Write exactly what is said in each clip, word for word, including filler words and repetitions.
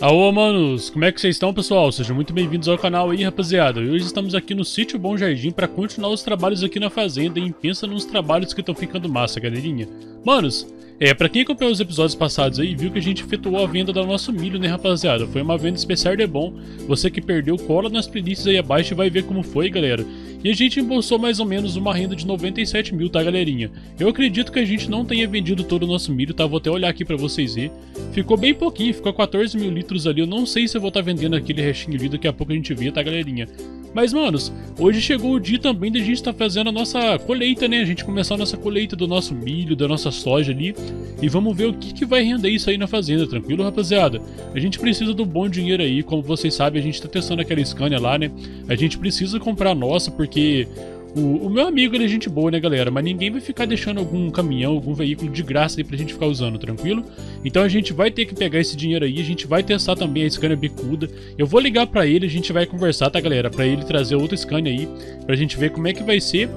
Alô, manos! Como é que vocês estão, pessoal? Sejam muito bem-vindos ao canal aí, rapaziada. E hoje estamos aqui no Sítio Bom Jardim para continuar os trabalhos aqui na fazenda, hein? Pensa nos trabalhos que estão ficando massa, galerinha. Manos, é, pra quem acompanhou os episódios passados aí, viu que a gente efetuou a venda do nosso milho, né, rapaziada? Foi uma venda especial de bom. Você que perdeu, cola nas playlists aí abaixo e vai ver como foi, galera. E a gente embolsou mais ou menos uma renda de noventa e sete mil, tá, galerinha? Eu acredito que a gente não tenha vendido todo o nosso milho, tá? Vou até olhar aqui pra vocês ver. Ficou bem pouquinho, ficou quatorze mil litros ali. Eu não sei se eu vou estar vendendo aquele restinho ali, daqui a pouco a gente vê, tá, galerinha? Mas, manos, hoje chegou o dia também de a gente estar tá fazendo a nossa colheita, né? A gente começar a nossa colheita do nosso milho, da nossa soja ali. E vamos ver o que, que vai render isso aí na fazenda, tranquilo, rapaziada? A gente precisa do bom dinheiro aí, como vocês sabem, a gente tá testando aquela Scania lá, né? A gente precisa comprar a nossa, porque o, o meu amigo ele é gente boa, né, galera? Mas ninguém vai ficar deixando algum caminhão, algum veículo de graça aí pra gente ficar usando, tranquilo? Então a gente vai ter que pegar esse dinheiro aí, a gente vai testar também a Scania Bicuda. Eu vou ligar pra ele, a gente vai conversar, tá, galera? Pra ele trazer outra Scania aí, pra gente ver como é que vai ser.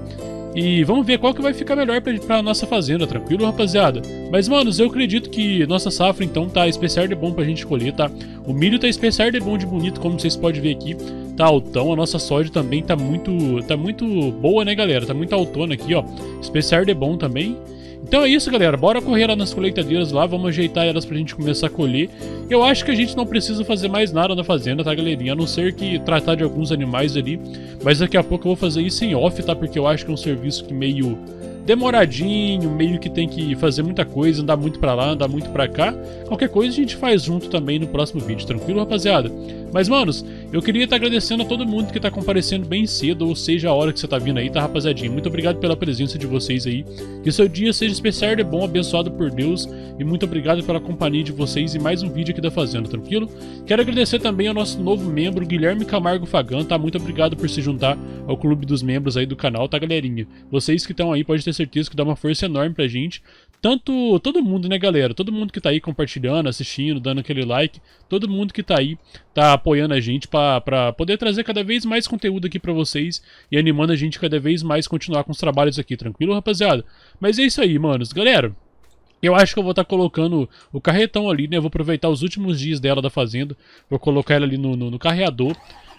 E vamos ver qual que vai ficar melhor pra, pra nossa fazenda, tranquilo, rapaziada? Mas, manos, eu acredito que nossa safra, então, tá especial de bom pra gente colher, tá? O milho tá especial de bom, de bonito, como vocês podem ver aqui. Tá altão, a nossa soja também tá muito, tá muito boa, né, galera? Tá muito altona aqui, ó. Especial de bom também. Então é isso, galera, bora correr lá nas colheitadeiras lá, vamos ajeitar elas pra gente começar a colher. Eu acho que a gente não precisa fazer mais nada na fazenda, tá, galerinha? A não ser que tratar de alguns animais ali. Mas daqui a pouco eu vou fazer isso em off, tá? Porque eu acho que é um serviço que meio demoradinho, meio que tem que fazer muita coisa, andar muito pra lá, andar muito pra cá. Qualquer coisa a gente faz junto também no próximo vídeo, tranquilo, rapaziada? Mas, manos, eu queria estar tá agradecendo a todo mundo que tá comparecendo bem cedo, ou seja, a hora que você tá vindo aí, tá, rapaziadinha? Muito obrigado pela presença de vocês aí, que o seu dia seja especial e bom, abençoado por Deus, e muito obrigado pela companhia de vocês e mais um vídeo aqui da Fazenda, tranquilo? Quero agradecer também ao nosso novo membro, Guilherme Camargo Fagan, tá? Muito obrigado por se juntar ao clube dos membros aí do canal, tá, galerinha? Vocês que estão aí, pode ter certeza que dá uma força enorme pra gente. Tanto todo mundo, né, galera? Todo mundo que tá aí compartilhando, assistindo, dando aquele like. Todo mundo que tá aí, tá apoiando a gente pra, pra poder trazer cada vez mais conteúdo aqui pra vocês e animando a gente cada vez mais continuar com os trabalhos aqui, tranquilo, rapaziada? Mas é isso aí, manos. Galera, eu acho que eu vou estar tá colocando o carretão ali, né? Eu vou aproveitar os últimos dias dela da fazenda. Vou colocar ela ali no, no, no carreador.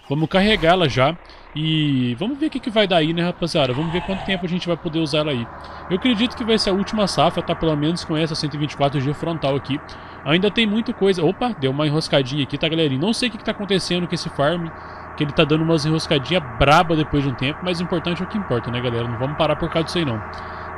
Vamos carregar ela já. E vamos ver o que, que vai dar aí, né, rapaziada? Vamos ver quanto tempo a gente vai poder usar ela aí. Eu acredito que vai ser a última safra, tá? Pelo menos com essa cento e vinte e quatro G frontal aqui. Ainda tem muita coisa. Opa, deu uma enroscadinha aqui, tá, galerinha? Não sei o que, que tá acontecendo com esse farm, que ele tá dando umas enroscadinhas braba depois de um tempo. Mas o importante é o que importa, né, galera? Não vamos parar por causa disso aí, não.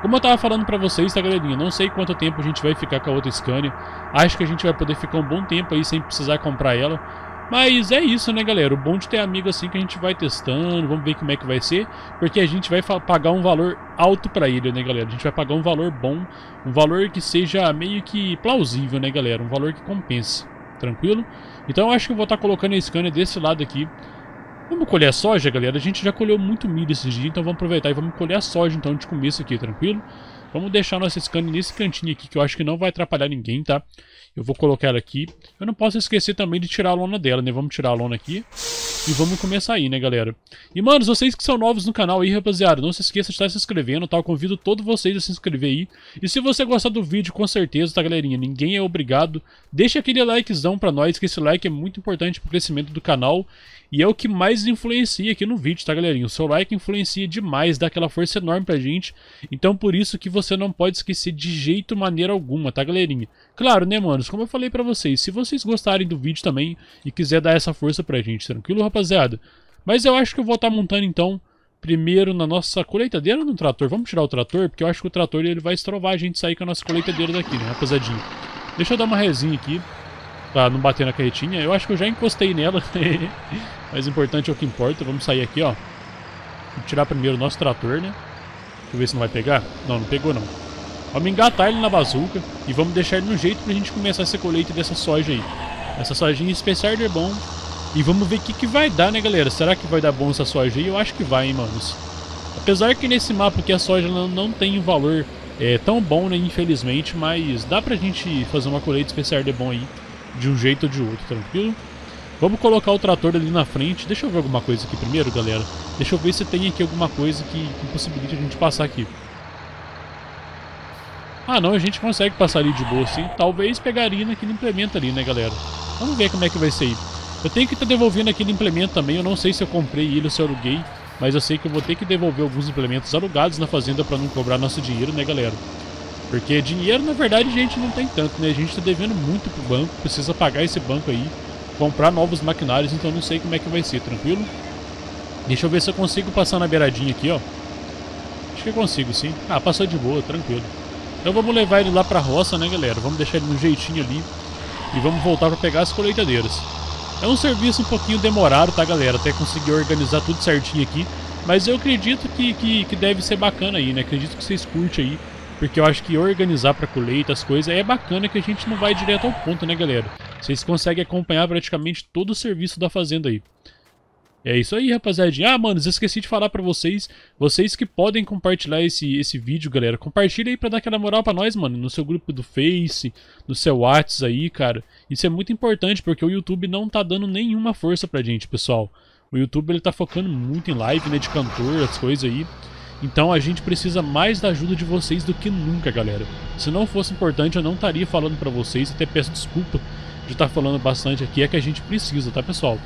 Como eu tava falando pra vocês, tá, galerinha? Não sei quanto tempo a gente vai ficar com a outra Scania. Acho que a gente vai poder ficar um bom tempo aí sem precisar comprar ela. Mas é isso, né, galera? O bom de ter amigo assim que a gente vai testando, vamos ver como é que vai ser, porque a gente vai pagar um valor alto pra ele, né, galera? A gente vai pagar um valor bom, um valor que seja meio que plausível, né, galera? Um valor que compense, tranquilo? Então eu acho que eu vou estar colocando a Scania desse lado aqui. Vamos colher a soja, galera? A gente já colheu muito milho esses dias, então vamos aproveitar e vamos colher a soja então de começo aqui, tranquilo? Vamos deixar nossa Scania nesse cantinho aqui, que eu acho que não vai atrapalhar ninguém, tá? Eu vou colocar ela aqui. Eu não posso esquecer também de tirar a lona dela, né? Vamos tirar a lona aqui e vamos começar aí, né, galera? E, manos, vocês que são novos no canal aí, rapaziada, não se esqueça de estar se inscrevendo, tá? Eu convido todos vocês a se inscrever aí. E se você gostar do vídeo, com certeza, tá, galerinha? Ninguém é obrigado. Deixa aquele likezão pra nós, que esse like é muito importante pro crescimento do canal. E é o que mais influencia aqui no vídeo, tá, galerinha? O seu like influencia demais, dá aquela força enorme pra gente. Então, por isso que você... Você não pode esquecer de jeito maneira alguma, tá, galerinha? Claro, né, manos? Como eu falei pra vocês, se vocês gostarem do vídeo também e quiser dar essa força pra gente, tranquilo, rapaziada? Mas eu acho que eu vou estar montando, então, primeiro na nossa colheitadeira ou no trator? Vamos tirar o trator, porque eu acho que o trator ele vai estrovar a gente sair com a nossa colheitadeira daqui, né, rapaziadinha? Deixa eu dar uma resinha aqui, pra não bater na carretinha. Eu acho que eu já encostei nela, mas o importante é o que importa. Vamos sair aqui, ó. Vou tirar primeiro o nosso trator, né? Deixa eu ver se não vai pegar. Não, não pegou não. Vamos engatar ele na bazuca e vamos deixar ele no jeito pra gente começar essa colheita dessa soja aí. Essa sojinha especial de bom. E vamos ver o que, que vai dar, né, galera? Será que vai dar bom essa soja aí? Eu acho que vai, hein, manos. Apesar que nesse mapa aqui a soja não tem um valor é, tão bom, né, infelizmente. Mas dá pra gente fazer uma colheita especial de bom aí, de um jeito ou de outro, tranquilo? Vamos colocar o trator ali na frente. Deixa eu ver alguma coisa aqui primeiro, galera. Deixa eu ver se tem aqui alguma coisa que, que possibilite a gente passar aqui. Ah, não, a gente consegue passar ali de boa, sim. Talvez pegaria naquele implemento ali, né, galera? Vamos ver como é que vai ser aí. Eu tenho que estar tá devolvendo aquele implemento também. Eu não sei se eu comprei ele ou se eu aluguei, mas eu sei que eu vou ter que devolver alguns implementos alugados na fazenda para não cobrar nosso dinheiro, né, galera? Porque dinheiro, na verdade, a gente não tem tanto, né? A gente está devendo muito pro banco, precisa pagar esse banco aí, comprar novos maquinários, então não sei como é que vai ser, tranquilo? Deixa eu ver se eu consigo passar na beiradinha aqui, ó. Acho que eu consigo, sim. Ah, passou de boa, tranquilo. Então vamos levar ele lá pra roça, né, galera? Vamos deixar ele no jeitinho ali e vamos voltar pra pegar as colheitadeiras. É um serviço um pouquinho demorado, tá, galera? Até conseguir organizar tudo certinho aqui. Mas eu acredito que, que, que deve ser bacana aí, né? Acredito que vocês curtem aí. Porque eu acho que organizar pra colheita as coisas é bacana, que a gente não vai direto ao ponto, né, galera? Vocês conseguem acompanhar praticamente todo o serviço da fazenda aí. É isso aí, rapaziadinha. Ah, mano, esqueci de falar pra vocês. Vocês que podem compartilhar esse, esse vídeo, galera. Compartilha aí pra dar aquela moral pra nós, mano. No seu grupo do Face, no seu WhatsApp aí, cara. Isso é muito importante, porque o YouTube não tá dando nenhuma força pra gente, pessoal. O YouTube, ele tá focando muito em live, né, de cantor, as coisas aí. Então a gente precisa mais da ajuda de vocês do que nunca, galera. Se não fosse importante, eu não estaria falando pra vocês. Até peço desculpa de estar falando bastante aqui. É que a gente precisa, tá, pessoal?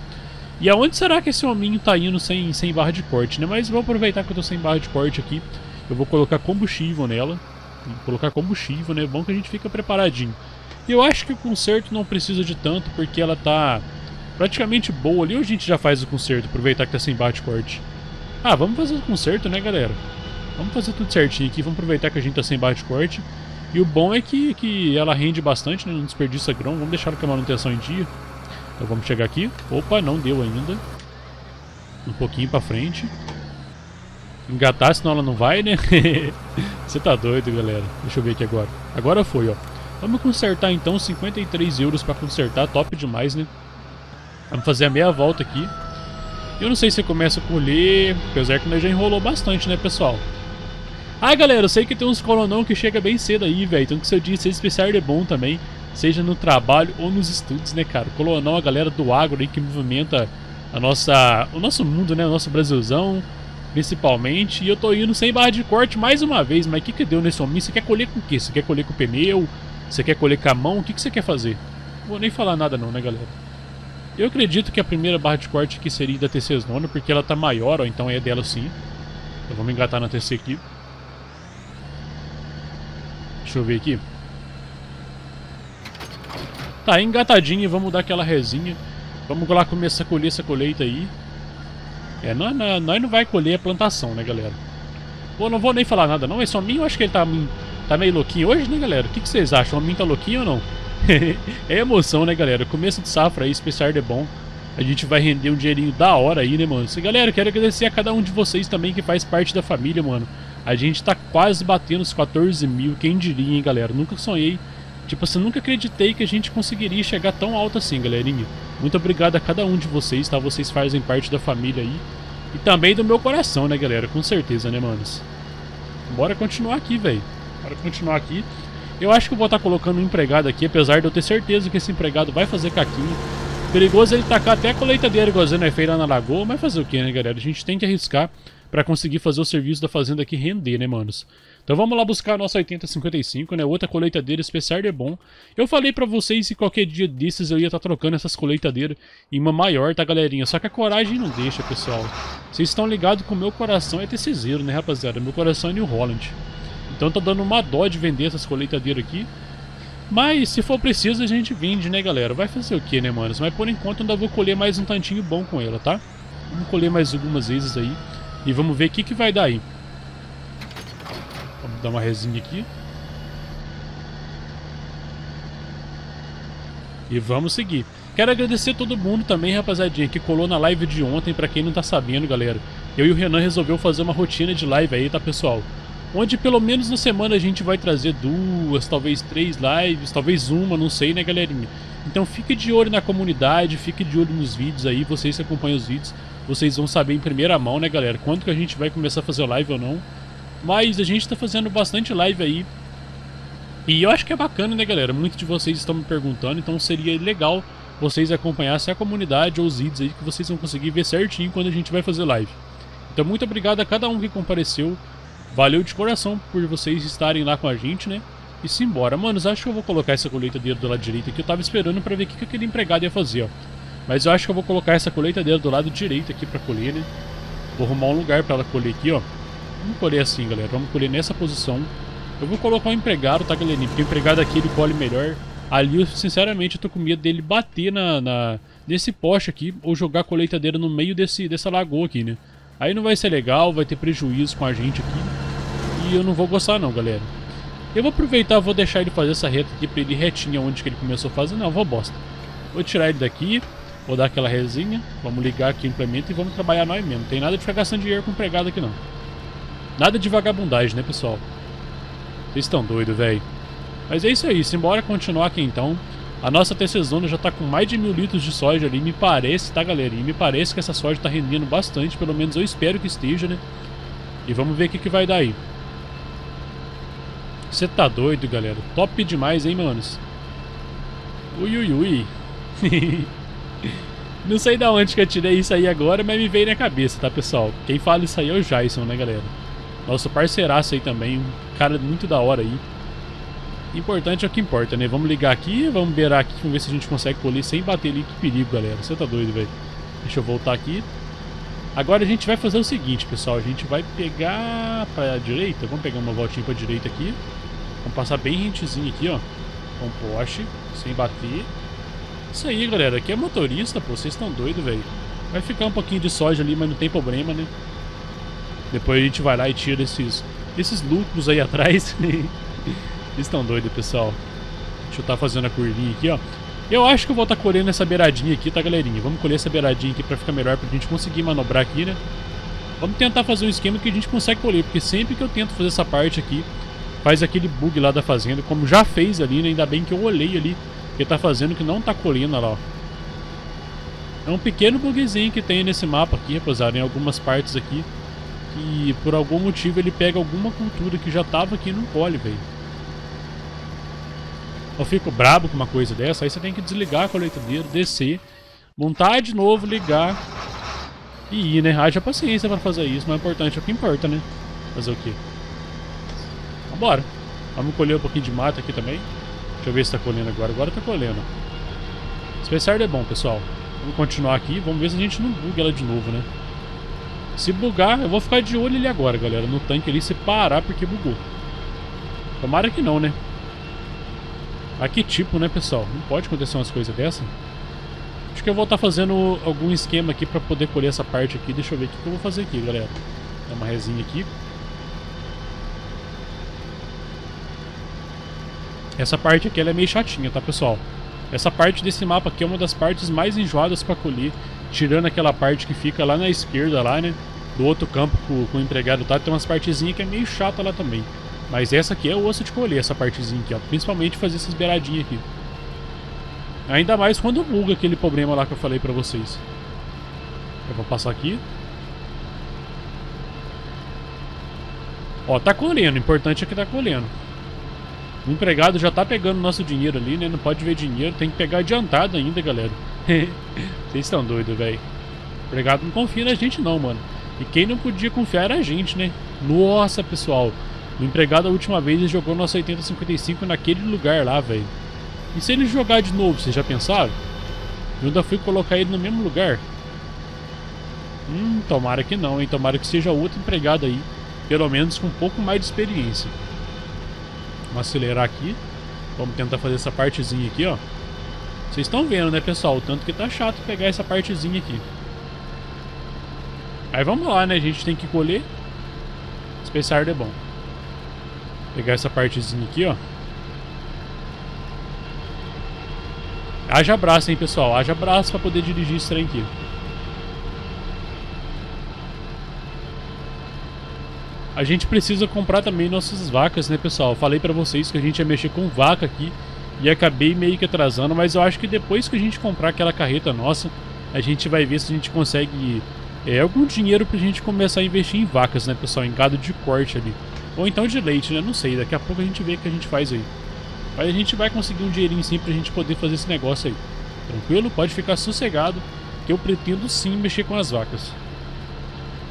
E aonde será que esse hominho tá indo sem, sem barra de corte, né? Mas vou aproveitar que eu tô sem barra de corte aqui. Eu vou colocar combustível nela. Vou colocar combustível, né? Bom que a gente fica preparadinho. E eu acho que o conserto não precisa de tanto, porque ela tá praticamente boa ali. Ou a gente já faz o conserto, aproveitar que tá sem barra de corte? Ah, vamos fazer o conserto, né, galera? Vamos fazer tudo certinho aqui. Vamos aproveitar que a gente tá sem barra de corte. E o bom é que, que ela rende bastante, né? Não desperdiça grão. Vamos deixar com a manutenção em dia. Então vamos chegar aqui. Opa, não deu ainda. Um pouquinho pra frente. Engatar, senão ela não vai, né? Você tá doido, galera. Deixa eu ver aqui agora. Agora foi, ó. Vamos consertar então, cinquenta e três euros pra consertar. Top demais, né? Vamos fazer a meia volta aqui. Eu não sei se começa a colher, apesar que nós já enrolou bastante, né, pessoal? Ah, galera, eu sei que tem uns coronão que chega bem cedo aí, velho. Então que seu dia seja especial é bom também. Seja no trabalho ou nos estudos, né, cara? Colonel, a galera do agro aí que movimenta a nossa, o nosso mundo, né? O nosso Brasilzão, principalmente. E eu tô indo sem barra de corte mais uma vez. Mas o que que deu nesse homem? Você quer colher com o quê? Você quer colher com o pneu? Você quer colher com a mão? O que que você quer fazer? Não vou nem falar nada não, né, galera? Eu acredito que a primeira barra de corte aqui seria da T C nove, porque ela tá maior, ó. Então é dela sim. Então vamos engatar na T C aqui. Deixa eu ver aqui. Tá, engatadinho, vamos dar aquela resinha. Vamos lá começar a colher essa colheita aí. É, nós não, não, não vai colher a plantação, né, galera? Pô, não vou nem falar nada não, é só mim. Eu acho que ele tá, tá meio louquinho hoje, né, galera? O que, que vocês acham? O mim tá louquinho ou não? É emoção, né, galera? Começo de safra aí, especial é bom. A gente vai render um dinheirinho da hora aí, né, mano? E, galera, quero agradecer a cada um de vocês também que faz parte da família, mano. A gente tá quase batendo os quatorze mil, quem diria, hein, galera? Nunca sonhei. Tipo assim, nunca acreditei que a gente conseguiria chegar tão alto assim, galerinha. Muito obrigado a cada um de vocês, tá? Vocês fazem parte da família aí. E também do meu coração, né, galera? Com certeza, né, manos? Bora continuar aqui, velho. Bora continuar aqui. Eu acho que eu vou estar colocando um empregado aqui, apesar de eu ter certeza que esse empregado vai fazer caquinho. Perigoso ele tacar até a colheitadeira, igualzinho é feio lá na lagoa. Mas fazer o que, né, galera? A gente tem que arriscar pra conseguir fazer o serviço da fazenda aqui render, né, manos? Então vamos lá buscar a nossa oitenta cinquenta e cinco, né? Outra colheitadeira especial é bom. Eu falei pra vocês que qualquer dia desses eu ia estar tá trocando essas colheitadeiras em uma maior, tá, galerinha? Só que a coragem não deixa, pessoal. Vocês estão ligados que o meu coração é TCZero, né, rapaziada? Meu coração é New Holland. Então tá dando uma dó de vender essas colheitadeiras aqui. Mas se for preciso a gente vende, né, galera? Vai fazer o que, né, manos? Mas por enquanto eu ainda vou colher mais um tantinho bom com ela, tá? Vamos colher mais algumas vezes aí. E vamos ver o que, que vai dar aí. Vamos dar uma resinha aqui. E vamos seguir. Quero agradecer a todo mundo também, rapaziadinha, que colou na live de ontem. Pra quem não tá sabendo, galera, eu e o Renan resolveu fazer uma rotina de live aí, tá, pessoal? Onde pelo menos na semana a gente vai trazer duas, talvez três lives, talvez uma, não sei, né, galerinha? Então fique de olho na comunidade, fique de olho nos vídeos aí. Vocês que acompanham os vídeos, vocês vão saber em primeira mão, né, galera? Quando que a gente vai começar a fazer live ou não. Mas a gente tá fazendo bastante live aí. E eu acho que é bacana, né, galera? Muitos de vocês estão me perguntando, então seria legal vocês acompanhassem a comunidade ou os vídeos aí, que vocês vão conseguir ver certinho quando a gente vai fazer live. Então muito obrigado a cada um que compareceu, valeu de coração por vocês estarem lá com a gente, né? E simbora. Manos, acho que eu vou colocar essa colheitadeira do lado direito aqui. Eu tava esperando pra ver o que, que aquele empregado ia fazer, ó. Mas eu acho que eu vou colocar essa colheitadeira do lado direito aqui pra colher, né? Vou arrumar um lugar pra ela colher aqui, ó. Vamos colher assim, galera. Vamos colher nessa posição. Eu vou colocar o empregado, tá, galerinha? Porque o empregado aqui, ele colhe melhor. Ali, eu, sinceramente, eu tô com medo dele bater na, na, nesse poste aqui ou jogar a colheitadeira no meio desse, dessa lagoa aqui, né? Aí não vai ser legal, vai ter prejuízo com a gente aqui. E eu não vou gostar não, galera. Eu vou aproveitar, vou deixar ele fazer essa reta aqui pra ele ir retinho onde que ele começou a fazer. Não, vou bosta. Vou tirar ele daqui, vou dar aquela resinha. Vamos ligar aqui o implemento e vamos trabalhar nós mesmo. Não tem nada de ficar gastando dinheiro com empregado aqui não. Nada de vagabundagem, né, pessoal? Vocês estão doidos, velho. Mas é isso aí, simbora continuar aqui então. A nossa T C Zero já tá com mais de mil litros de soja ali, me parece, tá, galera? E me parece que essa soja tá rendendo bastante, pelo menos eu espero que esteja, né? E vamos ver o que, que vai dar aí. Você tá doido, galera? Top demais, hein, manos? Ui, ui, ui. Não sei da onde que eu tirei isso aí agora, mas me veio na cabeça, tá, pessoal? Quem fala isso aí é o Jason, né, galera? Nosso parceiraço aí também, um cara muito da hora aí. Importante é o que importa, né? Vamos ligar aqui, vamos beirar aqui, vamos ver se a gente consegue colher sem bater ali. Que perigo, galera. Você tá doido, velho. Deixa eu voltar aqui. Agora a gente vai fazer o seguinte, pessoal. A gente vai pegar pra direita. Vamos pegar uma voltinha pra direita aqui. Vamos passar bem rentezinho aqui, ó. Com poste, sem bater. Isso aí, galera. Aqui é motorista, pô. Vocês estão doidos, velho. Vai ficar um pouquinho de soja ali, mas não tem problema, né? Depois a gente vai lá e tira esses, esses lucros aí atrás. Vocês estão doidos, pessoal. Deixa eu estar fazendo a curvinha aqui, ó. Eu acho que eu vou estar colhendo essa beiradinha aqui, tá, galerinha? Vamos colher essa beiradinha aqui pra ficar melhor, pra gente conseguir manobrar aqui, né? Vamos tentar fazer um esquema que a gente consegue colher, porque sempre que eu tento fazer essa parte aqui, faz aquele bug lá da fazenda, como já fez ali, né? Ainda bem que eu olhei ali que tá fazendo, que não tá colhendo, olha lá, ó. É um pequeno bugzinho que tem nesse mapa aqui, rapaziada, em algumas partes aqui, que por algum motivo ele pega alguma cultura que já tava aqui e não colhe, velho. Eu fico brabo com uma coisa dessa, aí você tem que desligar a colheitadeira, descer, montar de novo, ligar e ir, né? Haja paciência pra fazer isso, mas o importante é o que importa, né? Fazer o quê? Vambora. Vamos colher um pouquinho de mata aqui também. Deixa eu ver se tá colhendo agora. Agora tá colhendo. Especial é bom, pessoal. Vamos continuar aqui, vamos ver se a gente não buga ela de novo, né? Se bugar, eu vou ficar de olho ali agora, galera, no tanque ali, se parar porque bugou. Tomara que não, né? A que tipo, né, pessoal? Não pode acontecer umas coisas dessa. Acho que eu vou estar fazendo algum esquema aqui pra poder colher essa parte aqui. Deixa eu ver o que eu vou fazer aqui, galera. Dá uma resinha aqui. Essa parte aqui, ela é meio chatinha, tá, pessoal? Essa parte desse mapa aqui é uma das partes mais enjoadas pra colher. Tirando aquela parte que fica lá na esquerda, lá, né? Do outro campo com, com o empregado, tá? Tem umas partezinhas que é meio chata lá também. Mas essa aqui é osso de colher, essa partezinha aqui, ó. Principalmente fazer essas beiradinhas aqui. Ainda mais quando buga aquele problema lá que eu falei pra vocês. Eu vou passar aqui. Ó, tá colhendo. O importante é que tá colhendo. O empregado já tá pegando nosso dinheiro ali, né? Não pode ver dinheiro. Tem que pegar adiantado ainda, galera. Vocês estão doidos, velho. O empregado não confia na gente não, mano. E quem não podia confiar era a gente, né? Nossa, pessoal. O empregado, a última vez, ele jogou nosso oitenta cinquenta e cinco naquele lugar lá, velho. E se ele jogar de novo, vocês já pensaram? Eu ainda fui colocar ele no mesmo lugar. Hum, tomara que não, hein? Tomara que seja outro empregado aí. Pelo menos com um pouco mais de experiência. Vamos acelerar aqui. Vamos tentar fazer essa partezinha aqui, ó. Vocês estão vendo, né, pessoal? O tanto que tá chato pegar essa partezinha aqui. Aí vamos lá, né? A gente tem que colher. Especial é bom. Pegar essa partezinha aqui, ó. Haja braço, hein, pessoal. Haja braço pra poder dirigir esse trem aqui. A gente precisa comprar também nossas vacas, né, pessoal? Falei pra vocês que a gente ia mexer com vaca aqui e acabei meio que atrasando, mas eu acho que depois que a gente comprar aquela carreta nossa, a gente vai ver se a gente consegue é, algum dinheiro pra gente começar a investir em vacas, né, pessoal? Em gado de corte ali. Ou então de leite, né? Não sei, daqui a pouco a gente vê o que a gente faz aí. Mas a gente vai conseguir um dinheirinho sim pra gente poder fazer esse negócio aí. Tranquilo? Pode ficar sossegado, que eu pretendo sim mexer com as vacas.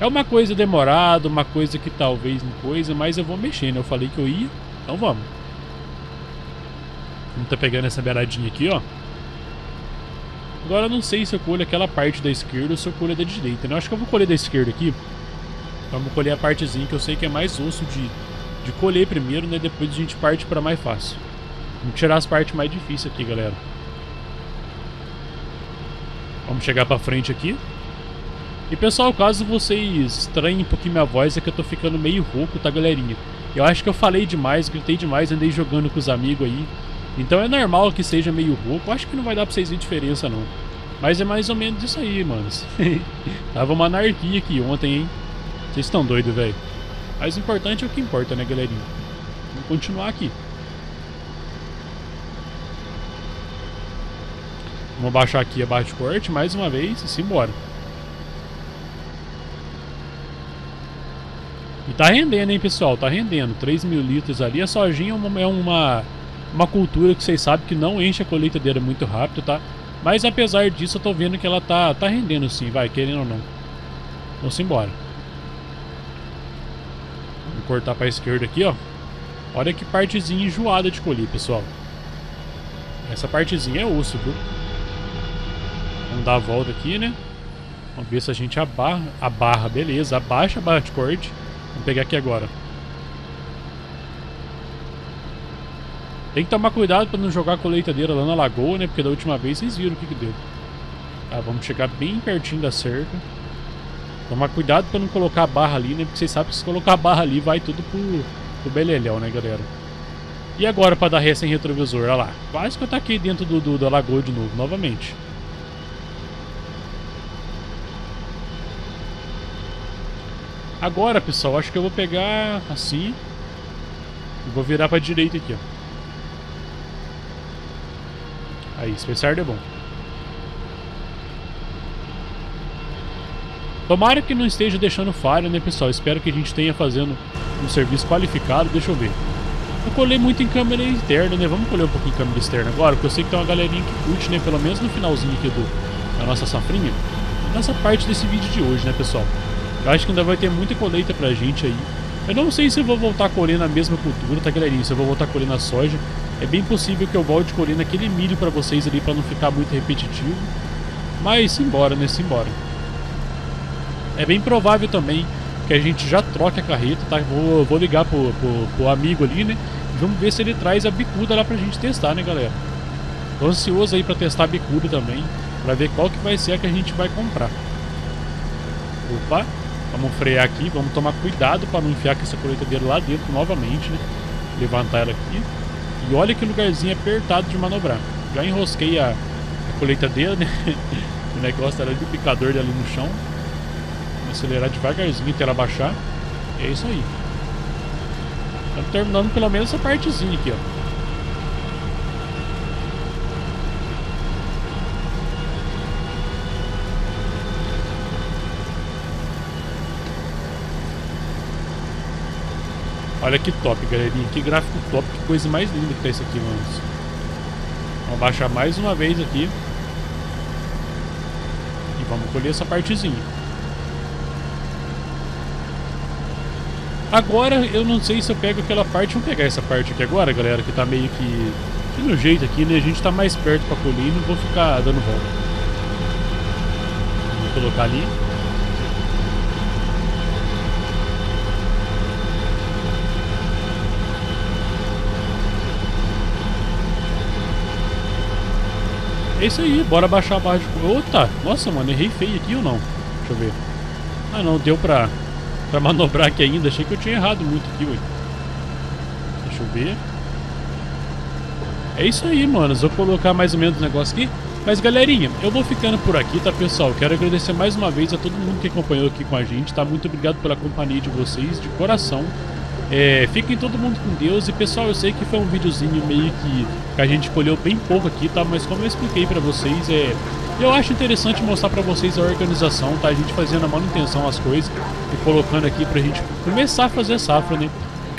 É uma coisa demorada, uma coisa que talvez não coisa, mas eu vou mexer, né? Eu falei que eu ia, então vamos. Vamos tá pegando essa beiradinha aqui, ó. Agora eu não sei se eu colho aquela parte da esquerda ou se eu colho da direita, né? Eu acho que eu vou colher da esquerda aqui. Então vamos colher a partezinha que eu sei que é mais osso de, de colher primeiro, né? Depois a gente parte pra mais fácil. Vamos tirar as partes mais difíceis aqui, galera. Vamos chegar pra frente aqui. E pessoal, caso vocês estranhem um pouquinho minha voz, é que eu tô ficando meio rouco, tá, galerinha? Eu acho que eu falei demais, gritei demais, andei jogando com os amigos aí. Então é normal que seja meio rouco, acho que não vai dar pra vocês ver diferença não. Mas é mais ou menos isso aí, manos. Tava uma anarquia aqui ontem, hein? Vocês estão doidos, velho. Mas o importante é o que importa, né, galerinha? Vamos continuar aqui. Vamos baixar aqui a barra de corte mais uma vez e simbora. E tá rendendo, hein, pessoal? Tá rendendo. três mil litros ali. A sojinha é uma, é uma, uma cultura que vocês sabem que não enche a colheitadeira muito rápido, tá? Mas apesar disso, eu tô vendo que ela tá, tá rendendo sim, vai, querendo ou não. Então simbora. Vou cortar pra esquerda aqui, ó. Olha que partezinha enjoada de colher, pessoal. Essa partezinha é osso, viu? Vamos dar a volta aqui, né? Vamos ver se a gente abarra, abarra, beleza, abaixa a barra de corte. Vamos pegar aqui agora. Tem que tomar cuidado para não jogar a colheitadeira lá na lagoa, né? Porque da última vez vocês viram o que que deu. Tá, vamos chegar bem pertinho da cerca. Tomar cuidado para não colocar a barra ali, né? Porque vocês sabem que se colocar a barra ali vai tudo pro, pro beleléu, né, galera? E agora para dar ré sem retrovisor, olha lá. Quase que eu taquei dentro do, do, da lagoa de novo, novamente. Agora, pessoal, acho que eu vou pegar assim e vou virar pra direita aqui, ó. Aí, especial é bom. Tomara que não esteja deixando falha, né, pessoal? Espero que a gente esteja fazendo um serviço qualificado. Deixa eu ver. Eu colei muito em câmera interna, né? Vamos colher um pouquinho em câmera externa agora, porque eu sei que tem uma galerinha que curte, né? Pelo menos no finalzinho aqui do, da nossa safrinha. Nessa parte desse vídeo de hoje, né, pessoal? Eu acho que ainda vai ter muita colheita pra gente aí. Eu não sei se eu vou voltar colhendo a mesma cultura, tá, galerinha? Se eu vou voltar colhendo a soja. É bem possível que eu volte colhendo aquele milho pra vocês ali, pra não ficar muito repetitivo. Mas simbora, né? Simbora. É bem provável também que a gente já troque a carreta, tá? Vou, vou ligar pro, pro, pro amigo ali, né? Vamos ver se ele traz a bicuda lá pra gente testar, né, galera? Tô ansioso aí pra testar a bicuda também, pra ver qual que vai ser a que a gente vai comprar. Opa! Vamos frear aqui, vamos tomar cuidado para não enfiar com essa colheitadeira lá dentro novamente, né? Levantar ela aqui. E olha que lugarzinho apertado de manobrar. Já enrosquei a, a colheitadeira, né? O negócio era de picador dela no chão. Vamos acelerar devagarzinho até ela baixar. E é isso aí. Estamos terminando pelo menos essa partezinha aqui, ó. Olha que top, galerinha, que gráfico top, que coisa mais linda que tá isso aqui, mano. Vamos baixar mais uma vez aqui. E vamos colher essa partezinha. Agora eu não sei se eu pego aquela parte. Vamos pegar essa parte aqui agora, galera, que tá meio que, que no jeito aqui, né? A gente tá mais perto pra colher e não vou ficar dando volta. Vou colocar ali. É isso aí, bora baixar a barra de... Opa, nossa, mano, errei feio aqui ou não? Deixa eu ver. Ah, não, deu pra, pra manobrar aqui ainda. Achei que eu tinha errado muito aqui, ué. Deixa eu ver. É isso aí, mano, vou colocar mais ou menos o negócio aqui. Mas, galerinha, eu vou ficando por aqui, tá, pessoal? Quero agradecer mais uma vez a todo mundo que acompanhou aqui com a gente, tá? Muito obrigado pela companhia de vocês, de coração. É, fiquem todo mundo com Deus. E pessoal, eu sei que foi um videozinho meio que, que a gente colheu bem pouco aqui, tá? Mas como eu expliquei pra vocês, é, eu acho interessante mostrar pra vocês a organização, tá? A gente fazendo a manutenção, as coisas, e colocando aqui pra gente começar a fazer safra, né?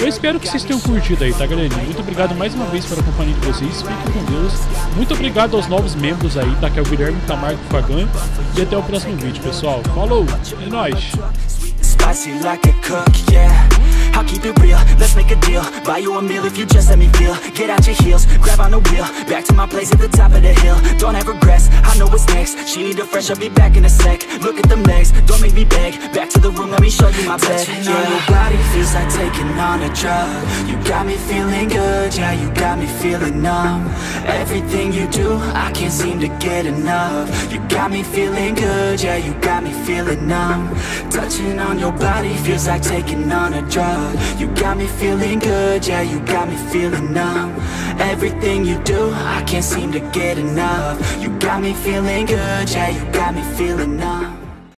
Eu espero que vocês tenham curtido aí, tá, galerinha? Muito obrigado mais uma vez pela companhia de vocês. Fiquem com Deus. Muito obrigado aos novos membros aí, tá? Que é o Guilherme Camargo Fagan. E até o próximo vídeo, pessoal. Falou! É nóis! Spicy like a cook, yeah. I'll keep it real, let's make a deal. Buy you a meal if you just let me feel. Get out your heels, grab on the wheel. Back to my place at the top of the hill. Don't have regrets, I know what's next. She need a fresh, I'll be back in a sec. Look at them legs, don't make me beg. Back to the room, let me show you my bed. Touching yeah. on your body feels like taking on a drug. You got me feeling good, yeah, you got me feeling numb. Everything you do, I can't seem to get enough. You got me feeling good, yeah, you got me feeling numb. Touching on your body feels like taking on a drug. You got me feeling good, yeah, you got me feeling numb. Everything you do, I can't seem to get enough. You got me feeling good, yeah, you got me feeling numb.